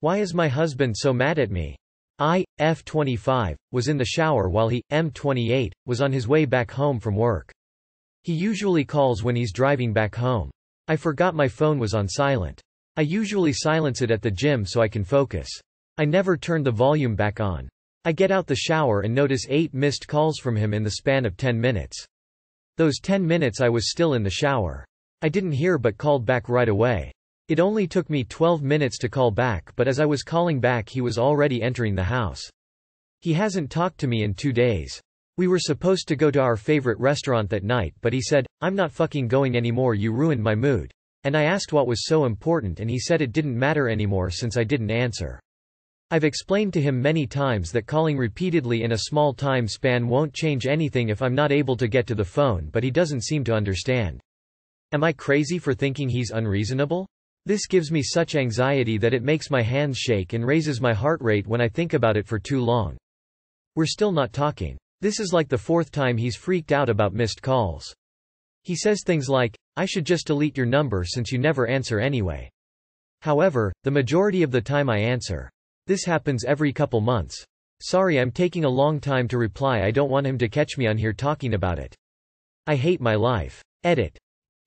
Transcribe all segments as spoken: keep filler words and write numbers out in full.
Why is my husband so mad at me? I, F twenty-five, was in the shower while he, M twenty-eight, was on his way back home from work. He usually calls when he's driving back home. I forgot my phone was on silent. I usually silence it at the gym so I can focus. I never turn the volume back on. I get out the shower and notice eight missed calls from him in the span of ten minutes. Those ten minutes I was still in the shower. I didn't hear but called back right away. It only took me twelve minutes to call back, but as I was calling back he was already entering the house. He hasn't talked to me in two days. We were supposed to go to our favorite restaurant that night, but he said, "I'm not fucking going anymore, you ruined my mood." And I asked what was so important and he said it didn't matter anymore since I didn't answer. I've explained to him many times that calling repeatedly in a small time span won't change anything if I'm not able to get to the phone, but he doesn't seem to understand. Am I crazy for thinking he's unreasonable? This gives me such anxiety that it makes my hands shake and raises my heart rate when I think about it for too long. We're still not talking. This is like the fourth time he's freaked out about missed calls. He says things like, "I should just delete your number since you never answer anyway." However, the majority of the time I answer. This happens every couple months. "Sorry, I'm taking a long time to reply. I don't want him to catch me on here talking about it. I hate my life." Edit.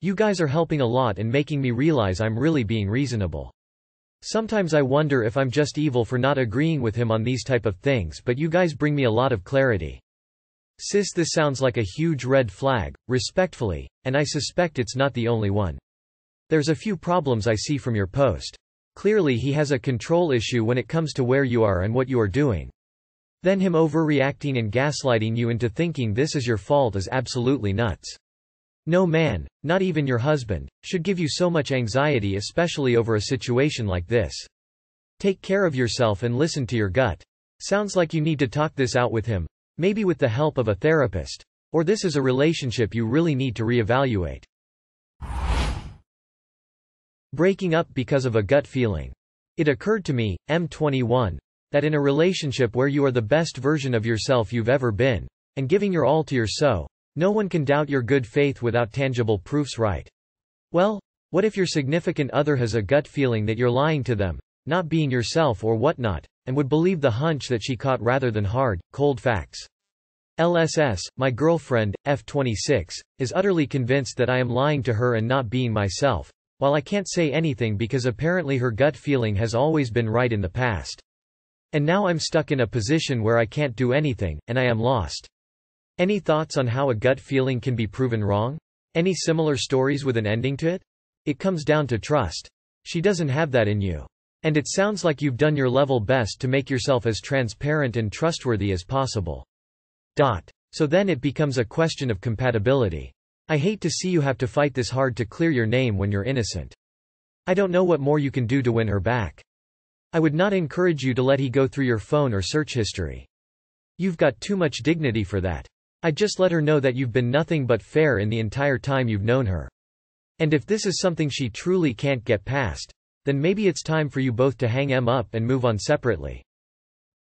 You guys are helping a lot and making me realize I'm really being reasonable. Sometimes I wonder if I'm just evil for not agreeing with him on these type of things, but you guys bring me a lot of clarity. Sis, this sounds like a huge red flag, respectfully, and I suspect it's not the only one. There's a few problems I see from your post. Clearly he has a control issue when it comes to where you are and what you are doing. Then him overreacting and gaslighting you into thinking this is your fault is absolutely nuts. No man, not even your husband, should give you so much anxiety, especially over a situation like this. Take care of yourself and listen to your gut. Sounds like you need to talk this out with him, maybe with the help of a therapist, or this is a relationship you really need to reevaluate. Breaking up because of a gut feeling. It occurred to me, M twenty-one, that in a relationship where you are the best version of yourself you've ever been, and giving your all to your so, no one can doubt your good faith without tangible proofs, right? Well, what if your significant other has a gut feeling that you're lying to them, not being yourself or whatnot, and would believe the hunch that she caught rather than hard, cold facts? L S S, my girlfriend, F twenty-six, is utterly convinced that I am lying to her and not being myself, while I can't say anything because apparently her gut feeling has always been right in the past. And now I'm stuck in a position where I can't do anything, and I am lost. Any thoughts on how a gut feeling can be proven wrong? Any similar stories with an ending to it? It comes down to trust. She doesn't have that in you. And it sounds like you've done your level best to make yourself as transparent and trustworthy as possible. Dot. So then it becomes a question of compatibility. I hate to see you have to fight this hard to clear your name when you're innocent. I don't know what more you can do to win her back. I would not encourage you to let he go through your phone or search history. You've got too much dignity for that. I'd just let her know that you've been nothing but fair in the entire time you've known her. And if this is something she truly can't get past, then maybe it's time for you both to hang em up and move on separately.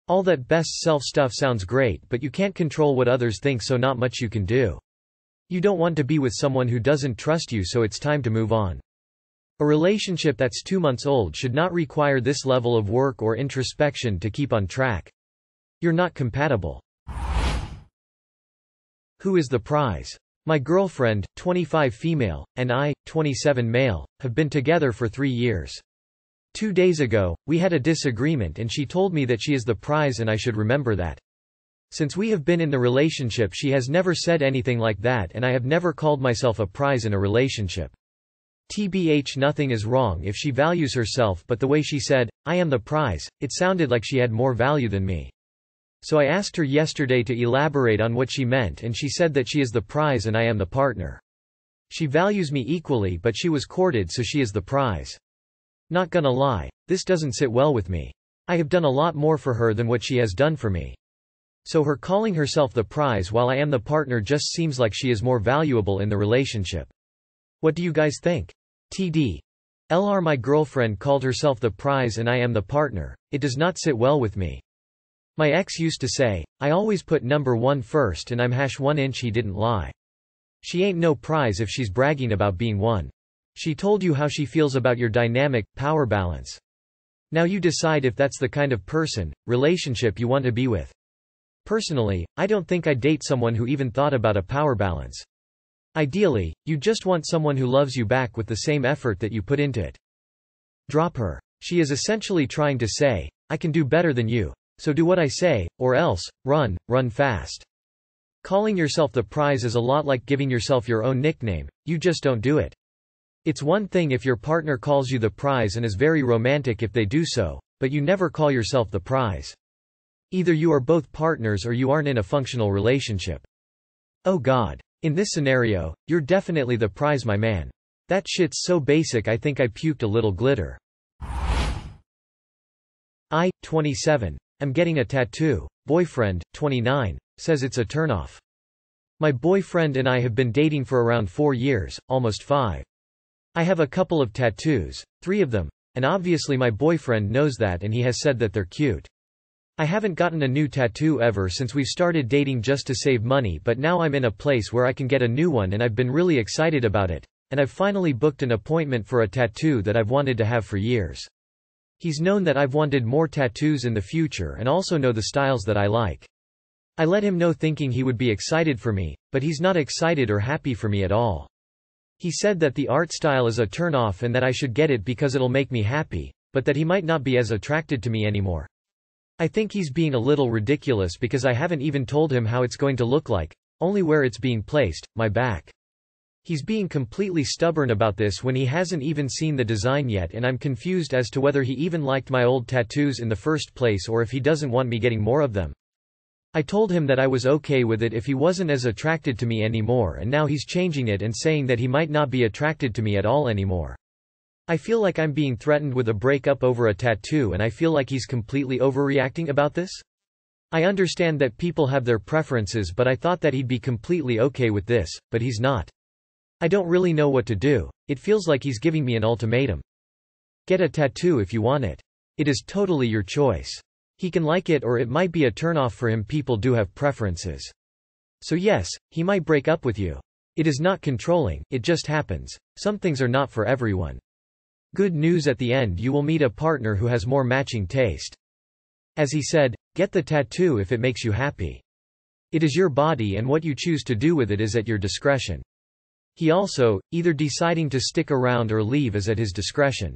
All that best self stuff sounds great, but you can't control what others think, so not much you can do. You don't want to be with someone who doesn't trust you, so it's time to move on. A relationship that's two months old should not require this level of work or introspection to keep on track. You're not compatible. Who is the prize? My girlfriend, twenty-five female, and I, twenty-seven male, have been together for three years. Two days ago, we had a disagreement and she told me that she is the prize and I should remember that. Since we have been in the relationship, she has never said anything like that, and I have never called myself a prize in a relationship. T B H, nothing is wrong if she values herself, but the way she said, "I am the prize," it sounded like she had more value than me. So I asked her yesterday to elaborate on what she meant, and she said that she is the prize and I am the partner. She values me equally, but she was courted, so she is the prize. Not gonna lie, this doesn't sit well with me. I have done a lot more for her than what she has done for me. So her calling herself the prize while I am the partner just seems like she is more valuable in the relationship. What do you guys think? T D. L R, my girlfriend called herself the prize and I am the partner. It does not sit well with me. My ex used to say, "I always put number one first and I'm hash one inch." He didn't lie. She ain't no prize if she's bragging about being one. She told you how she feels about your dynamic, power balance. Now you decide if that's the kind of person, relationship you want to be with. Personally, I don't think I date someone who even thought about a power balance. Ideally, you just want someone who loves you back with the same effort that you put into it. Drop her. She is essentially trying to say, I can do better than you, so do what I say, or else, run, run fast. Calling yourself the prize is a lot like giving yourself your own nickname, you just don't do it. It's one thing if your partner calls you the prize and is very romantic if they do so, but you never call yourself the prize. Either you are both partners or you aren't in a functional relationship. Oh God. In this scenario, you're definitely the prize, my man. That shit's so basic I think I puked a little glitter. I, twenty-seven, am getting a tattoo. Boyfriend, twenty-nine, says it's a turnoff. My boyfriend and I have been dating for around four years, almost five. I have a couple of tattoos, three of them, and obviously my boyfriend knows that and he has said that they're cute. I haven't gotten a new tattoo ever since we started dating just to save money, but now I'm in a place where I can get a new one and I've been really excited about it, and I've finally booked an appointment for a tattoo that I've wanted to have for years. He's known that I've wanted more tattoos in the future and also know the styles that I like. I let him know thinking he would be excited for me, but he's not excited or happy for me at all. He said that the art style is a turnoff and that I should get it because it'll make me happy, but that he might not be as attracted to me anymore. I think he's being a little ridiculous because I haven't even told him how it's going to look like, only where it's being placed, my back. He's being completely stubborn about this when he hasn't even seen the design yet, and I'm confused as to whether he even liked my old tattoos in the first place or if he doesn't want me getting more of them. I told him that I was okay with it if he wasn't as attracted to me anymore, and now he's changing it and saying that he might not be attracted to me at all anymore. I feel like I'm being threatened with a breakup over a tattoo, and I feel like he's completely overreacting about this. I understand that people have their preferences, but I thought that he'd be completely okay with this, but he's not. I don't really know what to do. It feels like he's giving me an ultimatum. Get a tattoo if you want it. It is totally your choice. He can like it or it might be a turnoff for him. People do have preferences. So yes, he might break up with you. It is not controlling, it just happens. Some things are not for everyone. Good news at the end, you will meet a partner who has more matching taste. As he said, get the tattoo if it makes you happy. It is your body and what you choose to do with it is at your discretion. He also, either deciding to stick around or leave is at his discretion.